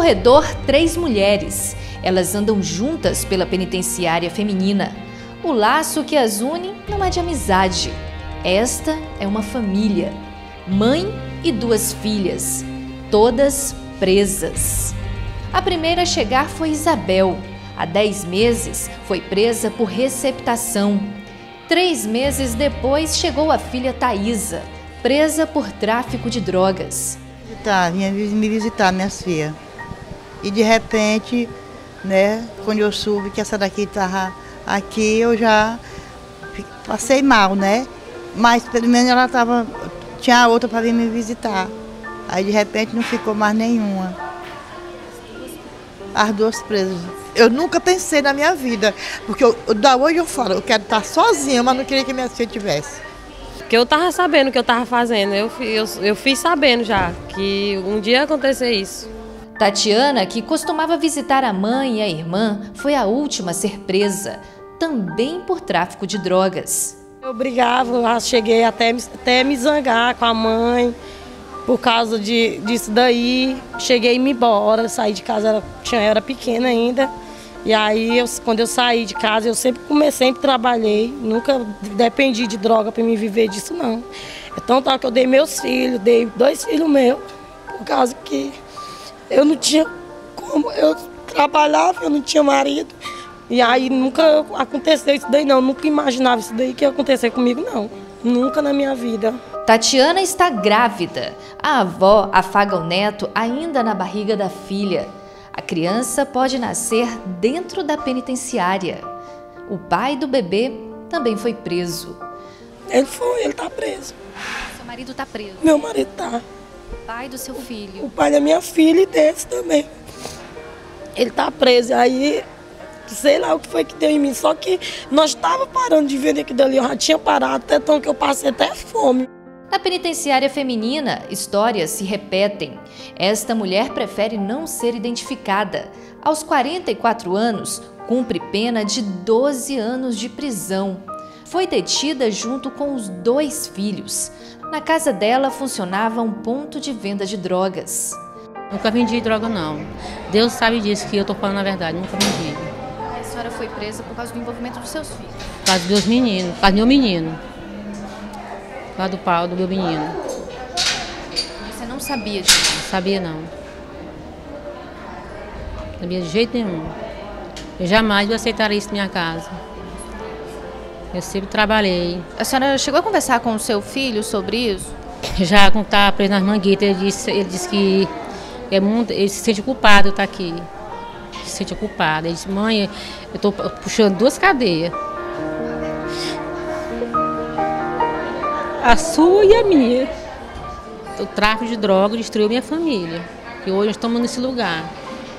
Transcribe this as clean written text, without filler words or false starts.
corredor, 3 mulheres. Elas andam juntas pela penitenciária feminina. O laço que as une não é de amizade. Esta é uma família. Mãe e 2 filhas, todas presas. A primeira a chegar foi Isabel. Há 10 meses foi presa por receptação. 3 meses depois chegou a filha Thaísa, presa por tráfico de drogas. Vinha me visitar, minhas filhas. E de repente, né, quando eu soube que essa daqui estava aqui, eu já passei mal, né? Mas pelo menos ela tinha outra para vir me visitar. Aí de repente não ficou mais nenhuma. As 2 presas. Eu nunca pensei na minha vida, porque da hoje eu falo, eu quero estar sozinha, mas não queria que minha filha tivesse. Porque eu estava sabendo o que eu estava fazendo, eu fiz sabendo já que um dia ia acontecer isso. Tatiana, que costumava visitar a mãe e a irmã, foi a última a ser presa, também por tráfico de drogas. Eu brigava, eu cheguei até me zangar com a mãe por causa disso daí. Cheguei e me embora, saí de casa, era pequena ainda. E aí, quando eu saí de casa, eu sempre trabalhei, nunca dependi de droga para me viver disso, não. É tanto que eu dei meus filhos, dei 2 filhos meus, por causa que eu não tinha como, eu trabalhava, eu não tinha marido. E aí nunca aconteceu isso daí, não, nunca imaginava isso daí que ia acontecer comigo, não. Nunca na minha vida. Tatiana está grávida. A avó afaga o neto ainda na barriga da filha. A criança pode nascer dentro da penitenciária. O pai do bebê também foi preso. Ele tá preso. Seu marido tá preso? Meu marido tá. O pai do seu filho? O pai da minha filha e desse também. Ele tá preso. Aí, sei lá o que foi que deu em mim. Só que nós tava parando de vender aquilo ali. Eu já tinha parado, até tanto que eu passei até fome. Na penitenciária feminina, histórias se repetem. Esta mulher prefere não ser identificada. Aos 44 anos, cumpre pena de 12 anos de prisão. Foi detida junto com os 2 filhos. Na casa dela funcionava um ponto de venda de drogas. Nunca vendi droga, não. Deus sabe disso que eu tô falando a verdade, nunca vendi. A senhora foi presa por causa do envolvimento dos seus filhos? Por causa dos meus meninos, por causa do meu menino. Lá do pau do meu menino. Você não sabia disso? Não sabia, não. Não sabia de jeito nenhum. Eu jamais aceitaria isso na minha casa. Eu sempre trabalhei. A senhora chegou a conversar com o seu filho sobre isso? Já, quando estava preso nas manguitas, ele disse que ele se sente culpado de estar aqui. Ele se sente culpado. Ele disse, mãe, eu estou puxando 2 cadeias. A sua e a minha. O tráfico de drogas destruiu minha família. E hoje estamos nesse lugar.